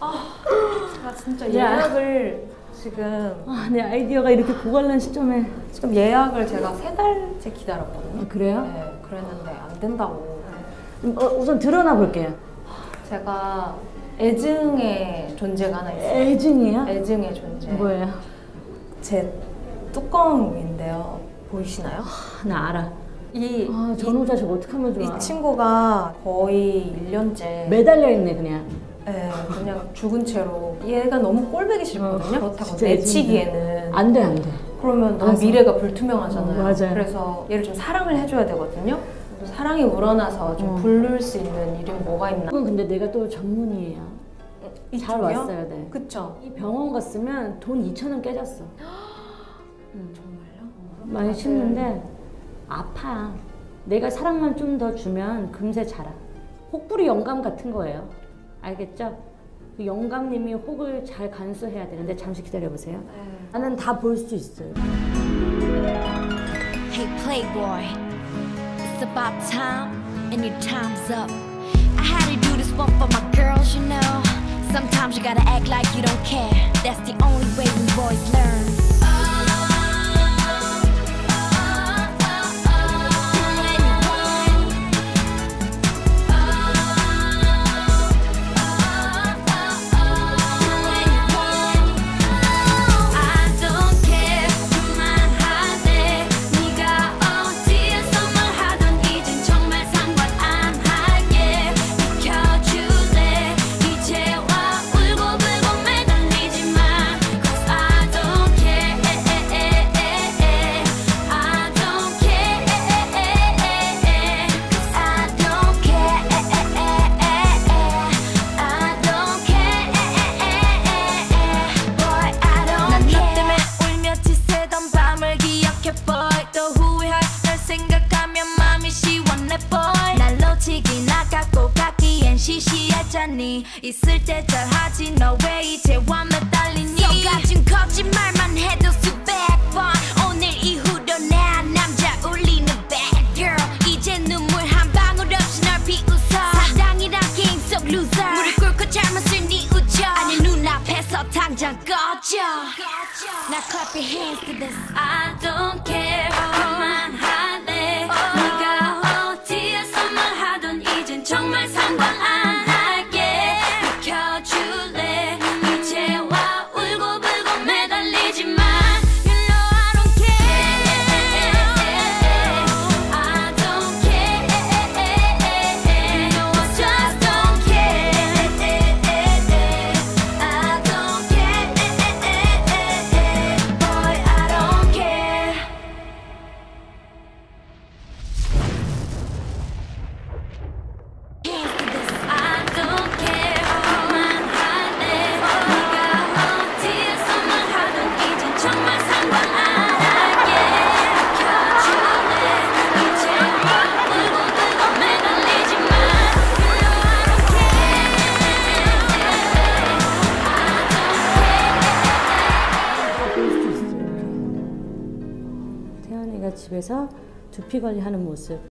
아, 진짜 예약을 지금 내 아이디어가 이렇게 고갈난 시점에 지금 예약을 제가 3달째 기다렸거든요. 아, 그래요? 네, 그랬는데 안 된다고. 우선 드러나 볼게요. 제가 애증의 존재가 하나 있어요. 애증이요? 애증의 존재. 뭐예요? 제 뚜껑인데요. 보이시나요? 아, 나 알아. 아, 전우자 저거 어떻게 하면 좋아? 이 친구가 거의 1년째 매달려 있네 그냥. 네, 그냥 죽은 채로. 얘가 너무 꼴보기 싫거든요. 그렇다고 내치기에는 안 돼, 안 돼. 그러면 너무 미래가 불투명하잖아요. 맞아요. 그래서 얘를 좀 사랑을 해줘야 되거든요. 사랑이 우러나서 좀 부를 수 있는 일이 뭐가 있나? 그건 근데 내가 또 전문이에요. 잘 왔어야 돼. 그쵸? 이 병원 갔으면 돈 2,000원 깨졌어. 정말요? 많이 심는데 아파. 내가 사랑만 좀 더 주면 금세 자라. 혹부리 영감 같은 거예요. 알겠죠? 그 영감님이 혹을 잘 간수해야 되는데 잠시 기다려보세요. 나는 다 볼 수 있어요. Hey Playboy. It's about time and your time's up. I had to do this one for my girls, you know. Sometimes you gotta act like you don't care. That's the only way we boys learn. 있을 때 잘하지 너 왜 이제 와 매달리니. 속아준 거짓말만 해도 수백 번. 오늘 이후로 나 남자 울리는 bad girl. 이제 눈물 한 방울 없이 널 비웃어. 사랑이란 게임 속 loser. 무릎 꿇고 잘못을 뉘우쳐. 아니 눈앞에서 당장 꺼져. 나 clap your hands to this. I don't care. 그만하네. 네가 어디에서만 하던 이젠 정말 상관 안 해. 집에서 두피 관리하는 모습